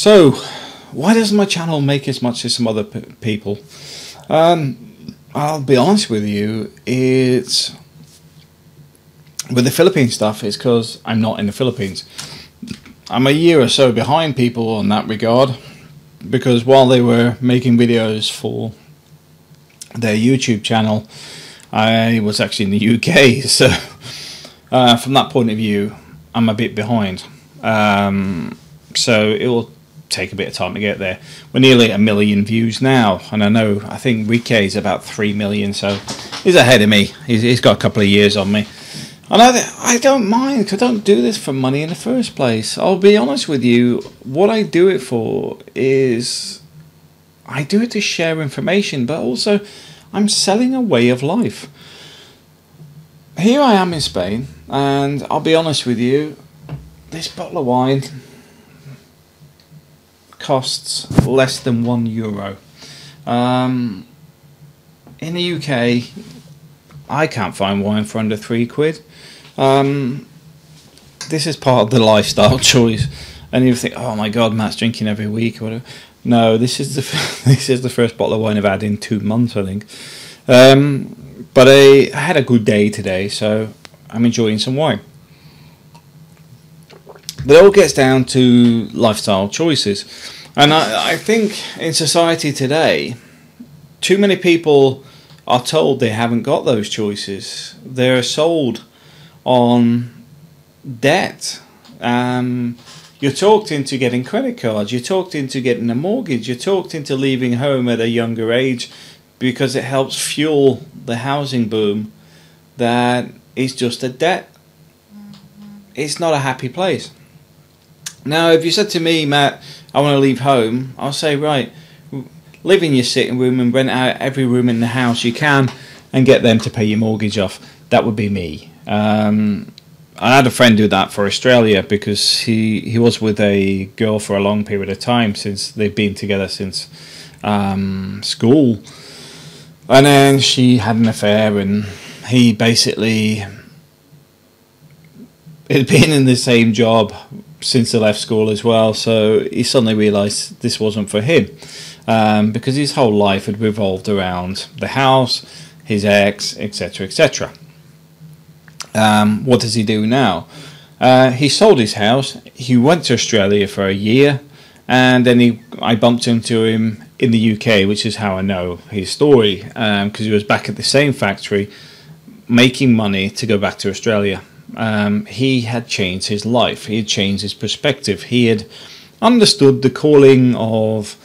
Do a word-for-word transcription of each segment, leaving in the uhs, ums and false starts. So, why doesn't my channel make as much as some other p people? Um, I'll be honest with you, it's... with the Philippine stuff, it's because I'm not in the Philippines. I'm a year or so behind people on that regard, because while they were making videos for their YouTube channel, I was actually in the U K, so uh, from that point of view, I'm a bit behind. Um, so it will take a bit of time to get there. We're nearly at a million views now, and I know, I think Rike's about three million, so he's ahead of me. He's, he's got a couple of years on me. And I, I don't mind, because I don't do this for money in the first place. I'll be honest with you, what I do it for is, I do it to share information, but also I'm selling a way of life. Here I am in Spain, and I'll be honest with you, this bottle of wine costs less than one euro. Um, in the U K, I can't find wine for under three quid. Um, this is part of the lifestyle choice, and you think, "Oh my God, Matt's drinking every week," or whatever. No, this is the this is the first bottle of wine I've had in two months, I think. Um, but I, I had a good day today, so I'm enjoying some wine. But it all gets down to lifestyle choices, and I, I think in society today, too many people are told they haven't got those choices. They're sold on debt. Um, you're talked into getting credit cards. You're talked into getting a mortgage. You're talked into leaving home at a younger age because it helps fuel the housing boom that is just a debt. It's not a happy place. Now, if you said to me, "Matt, I want to leave home," I'll say, right, live in your sitting room and rent out every room in the house you can and get them to pay your mortgage off. That would be me. Um, I had a friend do that for Australia because he, he was with a girl for a long period of time, since they've been together since um, school. And then she had an affair, and he basically had been in the same job since they left school as well, so he suddenly realised this wasn't for him. Um, because his whole life had revolved around the house, his ex, et cetera, et cetera. Um, what does he do now? Uh, he sold his house. He went to Australia for a year, and then he, I bumped into him in the U K, which is how I know his story, because um, he was back at the same factory making money to go back to Australia. Um, he had changed his life. He had changed his perspective. He had understood the calling of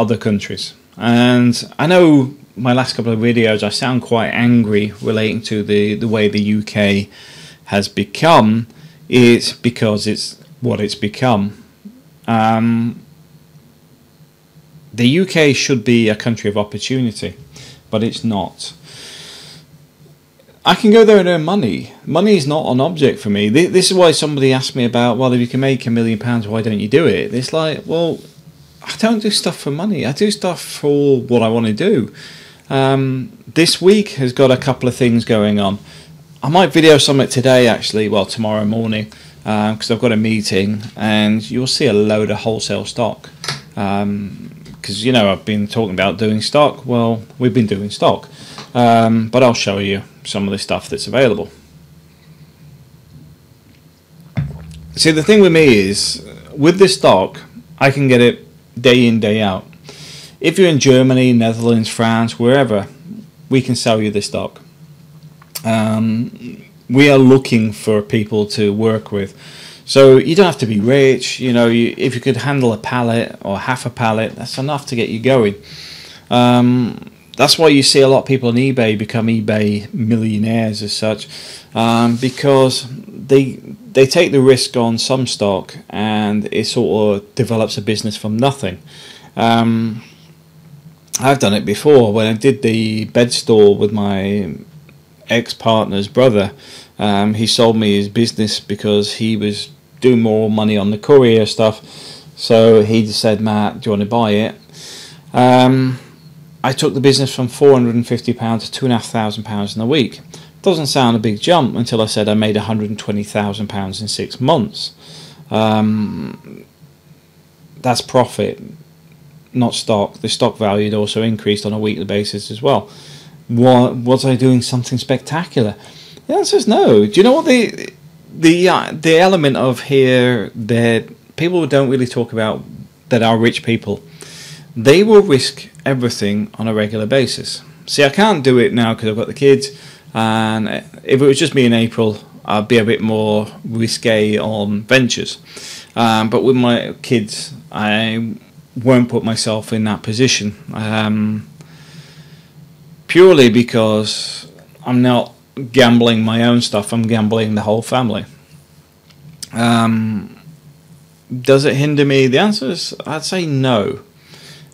other countries. And I know my last couple of videos I sound quite angry relating to the the way the U K has become. It's because it's what it's become. Um, the U K should be a country of opportunity, but it's not. I can go there and earn money. Money is not an object for me. This is why somebody asked me about, well, if you can make a million pounds, why don't you do it? It's like, well, I don't do stuff for money. I do stuff for what I want to do. Um, this week has got a couple of things going on. I might video something today, actually, well, tomorrow morning, because um, I've got a meeting, and you'll see a load of wholesale stock. Because, um, you know, I've been talking about doing stock. Well, we've been doing stock. Um, but I'll show you some of the stuff that's available. See, the thing with me is, with this stock, I can get it day in, day out. If you're in Germany, Netherlands, France, wherever, we can sell you this stock. Um, we are looking for people to work with. So you don't have to be rich. You know, you, if you could handle a pallet or half a pallet, that's enough to get you going. Um, that's why you see a lot of people on eBay become eBay millionaires as such, um, because they they take the risk on some stock, and it sort of develops a business from nothing. Um, I've done it before. When I did the bed store with my ex-partner's brother, um, he sold me his business because he was doing more money on the courier stuff. So he just said, "Matt, do you want to buy it?" Um, I took the business from four hundred and fifty pounds to two thousand five hundred pounds in a week. Doesn't sound a big jump until I said I made one hundred and twenty thousand pounds in six months. Um, that's profit, not stock. The stock value had also increased on a weekly basis as well. What, was I doing something spectacular? The answer is no. Do you know what the the uh, the element of here that people don't really talk about, that are rich people? They will risk everything on a regular basis. See, I can't do it now because I've got the kids, and if it was just me in April, I'd be a bit more risque on ventures. Um, but with my kids, I won't put myself in that position, um, purely because I'm not gambling my own stuff, I'm gambling the whole family. Um, does it hinder me? The answer is, I'd say no.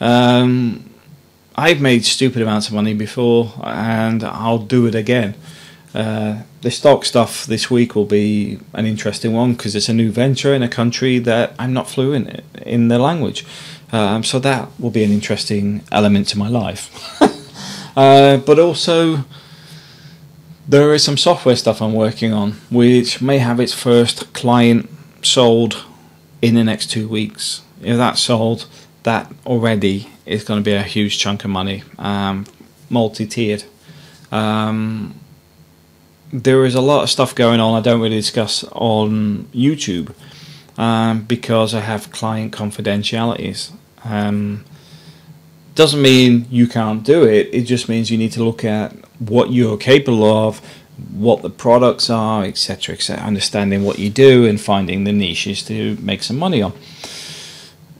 Um, I've made stupid amounts of money before, and I'll do it again. Uh, the stock stuff this week will be an interesting one because it's a new venture in a country that I'm not fluent in the language. Um, so that will be an interesting element to my life. uh, but also, there is some software stuff I'm working on, which may have its first client sold in the next two weeks. If that's sold, that already is going to be a huge chunk of money, um, multi-tiered. Um, there is a lot of stuff going on I don't really discuss on YouTube um, because I have client confidentialities. Um, doesn't mean you can't do it, it just means you need to look at what you're capable of, what the products are, et cetera, et cetera, understanding what you do and finding the niches to make some money on.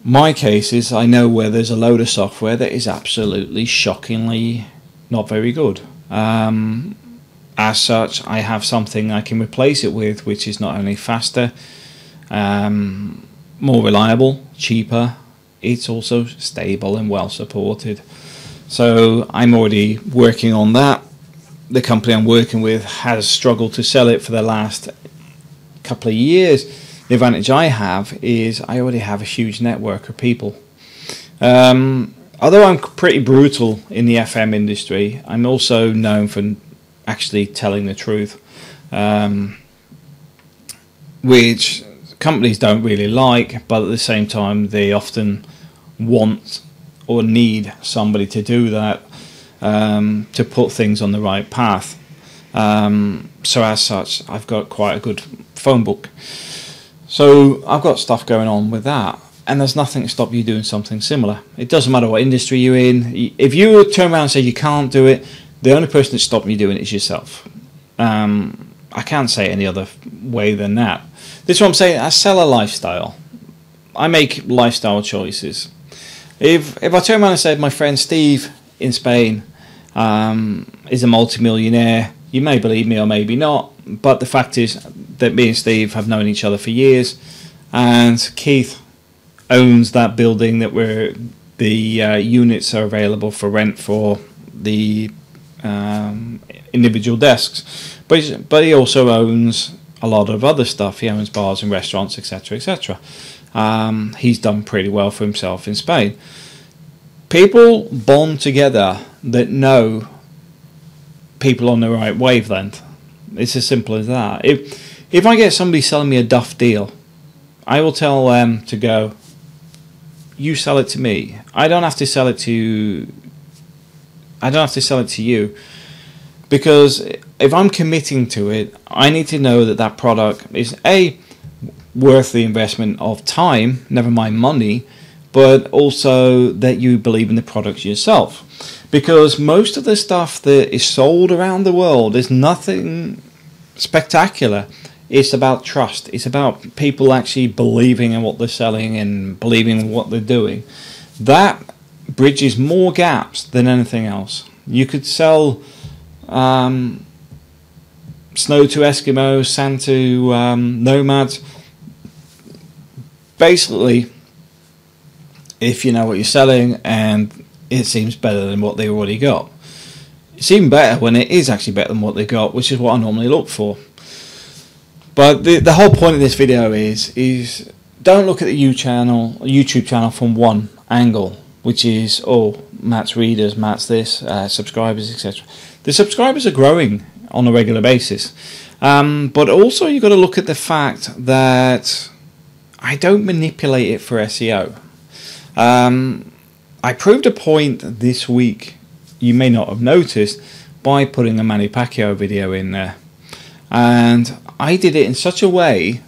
My case is I know where there's a load of software that is absolutely shockingly not very good. Um, as such, I have something I can replace it with, which is not only faster, um, more reliable, cheaper, it's also stable and well supported. So I'm already working on that. The company I'm working with has struggled to sell it for the last couple of years. The advantage I have is I already have a huge network of people. Um, although I'm pretty brutal in the F M industry, I'm also known for actually telling the truth, um, which companies don't really like, but at the same time they often want or need somebody to do that, um, to put things on the right path. Um, so as such, I've got quite a good phone book. So I've got stuff going on with that, and there's nothing to stop you doing something similar. It doesn't matter what industry you're in. If you turn around and say you can't do it, the only person that's stopping you doing it is yourself. Um, I can't say it any other way than that. This is what I'm saying. I sell a lifestyle. I make lifestyle choices. If, if I turn around and say my friend Steve in Spain um, is a multimillionaire, you may believe me or maybe not, but the fact is that me and Steve have known each other for years, and Keith owns that building that we're, the uh, units are available for rent for the um, individual desks, but, but he also owns a lot of other stuff. He owns bars and restaurants, etc, et cetera. Um, he's done pretty well for himself in Spain. People bond together that know people on the right wavelength. It's as simple as that. If, if I get somebody selling me a duff deal, I will tell them to go, you sell it to me. I don't have to sell it to, I don't have to sell it to you, because if I'm committing to it, I need to know that that product is A, worth the investment of time, never mind money, but also that you believe in the product yourself. Because most of the stuff that is sold around the world is nothing spectacular. It's about trust. It's about people actually believing in what they're selling and believing in what they're doing. That bridges more gaps than anything else. You could sell um, snow to Eskimos, sand to um, nomads. Basically, if you know what you're selling, and it seems better than what they already got. It's even better when it is actually better than what they got, which is what I normally look for. But the, the whole point of this video is is don't look at the YouTube channel, YouTube channel from one angle, which is, oh, Matt's readers, Matt's this, uh, subscribers, et cetera. The subscribers are growing on a regular basis. Um, but also you've got to look at the fact that I don't manipulate it for S E O. Um, I proved a point this week you may not have noticed by putting a Manny Pacquiao video in there, and I did it in such a way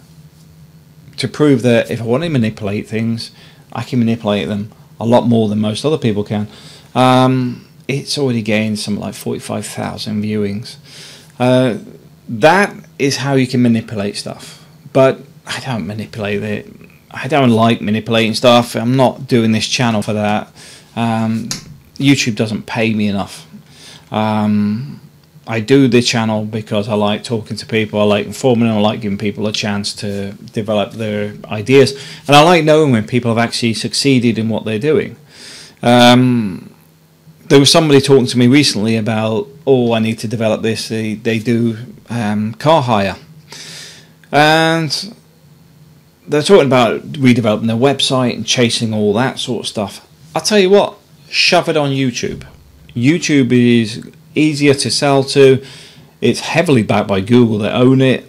to prove that if I want to manipulate things, I can manipulate them a lot more than most other people can. Um, it's already gained something like forty-five thousand viewings. Uh, that is how you can manipulate stuff. But I don't manipulate it. I don't like manipulating stuff. I'm not doing this channel for that. Um, YouTube doesn't pay me enough. Um, I do the channel because I like talking to people, I like informing them, I like giving people a chance to develop their ideas, and I like knowing when people have actually succeeded in what they're doing. Um, there was somebody talking to me recently about, oh, I need to develop this, they, they do um, car hire, and they're talking about redeveloping their website and chasing all that sort of stuff. I'll tell you what, shove it on YouTube. YouTube is easier to sell to, it's heavily backed by Google, that own it,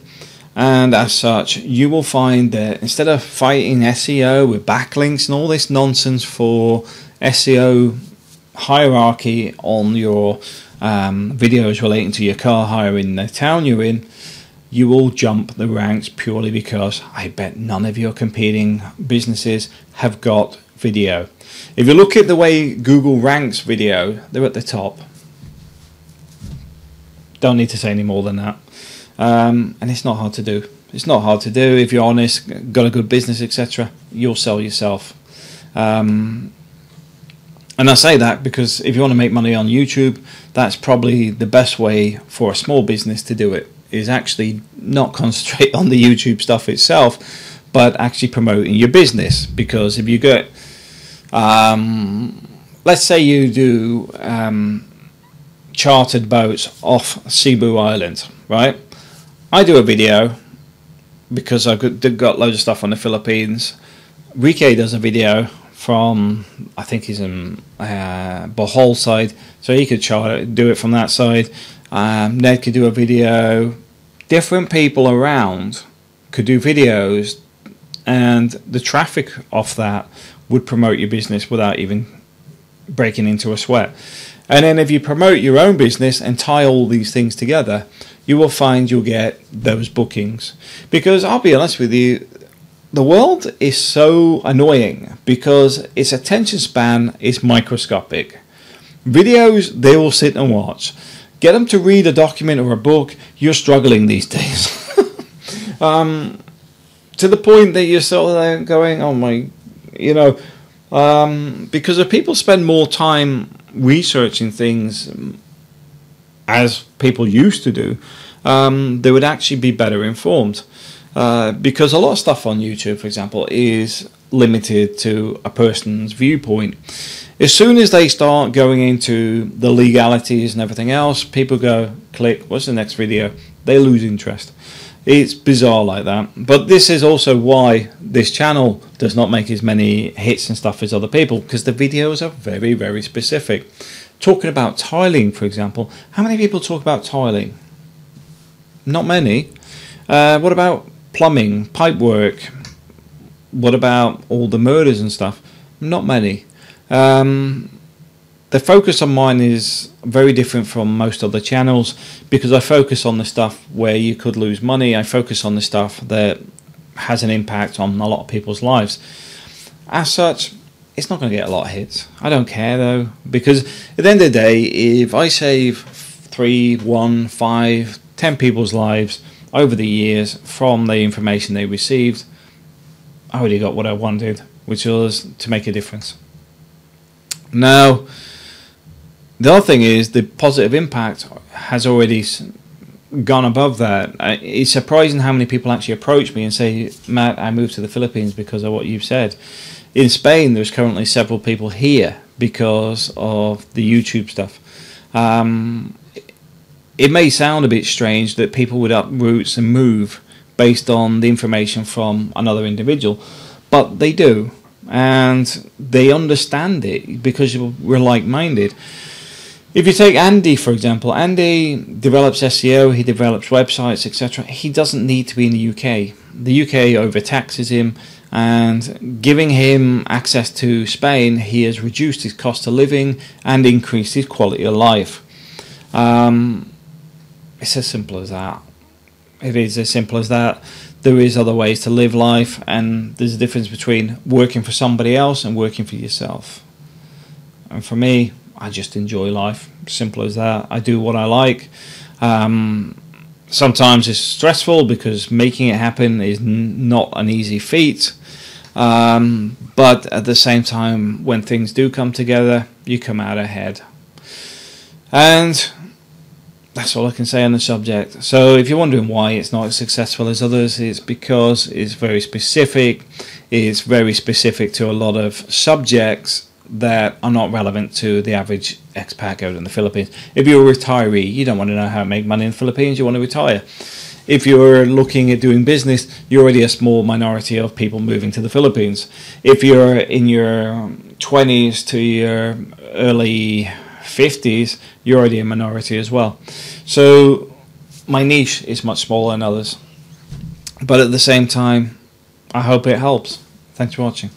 and as such you will find that instead of fighting S E O with backlinks and all this nonsense for S E O hierarchy on your um, videos relating to your car hire in the town you're in, you will jump the ranks purely because I bet none of your competing businesses have got video. If you look at the way Google ranks video, they're at the top. Don't need to say any more than that. Um, and it's not hard to do. It's not hard to do. If you're honest, got a good business, et cetera, you'll sell yourself. Um, and I say that because if you want to make money on YouTube, that's probably the best way for a small business to do it, is actually not concentrate on the YouTube stuff itself, but actually promoting your business. Because if you get, um, let's say you do... Um, chartered boats off Cebu Island, right? I do a video because I've got loads of stuff on the Philippines. Rike does a video from, I think he's in uh, Bohol side, so he could charter, do it from that side. Um, Ned could do a video. Different people around could do videos, and the traffic off that would promote your business without even breaking into a sweat. And then if you promote your own business and tie all these things together, you will find you'll get those bookings. Because I'll be honest with you, the world is so annoying because its attention span is microscopic. Videos, they all sit and watch. Get them to read a document or a book, you're struggling these days. um, to the point that you're sort of going, oh my, you know, um, because if people spend more time researching things as people used to do, um, they would actually be better informed, uh, because a lot of stuff on YouTube, for example, is limited to a person's viewpoint. As soon as they start going into the legalities and everything else, people go, click, what's the next video? They lose interest. It's bizarre like that. But this is also why this channel does not make as many hits and stuff as other people, because the videos are very, very specific. Talking about tiling, for example, how many people talk about tiling? Not many. Uh, what about plumbing, pipe work? What about all the murders and stuff? Not many. Um, the focus on mine is very different from most other channels because I focus on the stuff where you could lose money. I focus on the stuff that has an impact on a lot of people's lives. As such, it's not going to get a lot of hits. I don't care though, because at the end of the day, if I save three, one, five, ten people's lives over the years from the information they received, I already got what I wanted, which was to make a difference. Now, the other thing is the positive impact has already gone above that. It's surprising how many people actually approach me and say, Matt, I moved to the Philippines because of what you've said. In Spain, there's currently several people here because of the YouTube stuff. Um, it may sound a bit strange that people would uproot and move based on the information from another individual, but they do. And they understand it because we're like-minded. If you take Andy, for example, Andy develops S E O, he develops websites, et cetera. He doesn't need to be in the U K. The U K overtaxes him, and giving him access to Spain, he has reduced his cost of living and increased his quality of life. Um, it's as simple as that. It is as simple as that. There is other ways to live life, and there's a difference between working for somebody else and working for yourself. And for me, I just enjoy life. Simple as that. I do what I like. Um, sometimes it's stressful because making it happen is n not an easy feat. Um, but at the same time, when things do come together, you come out ahead. And that's all I can say on the subject. So if you're wondering why it's not as successful as others, it's because it's very specific. It's very specific to a lot of subjects that are not relevant to the average expat out in the Philippines. If you're a retiree, you don't want to know how to make money in the Philippines. You want to retire. If you're looking at doing business, you're already a small minority of people moving to the Philippines. If you're in your twenties to your early fifties, you're already a minority as well. So my niche is much smaller than others, but at the same time, I hope it helps. Thanks for watching.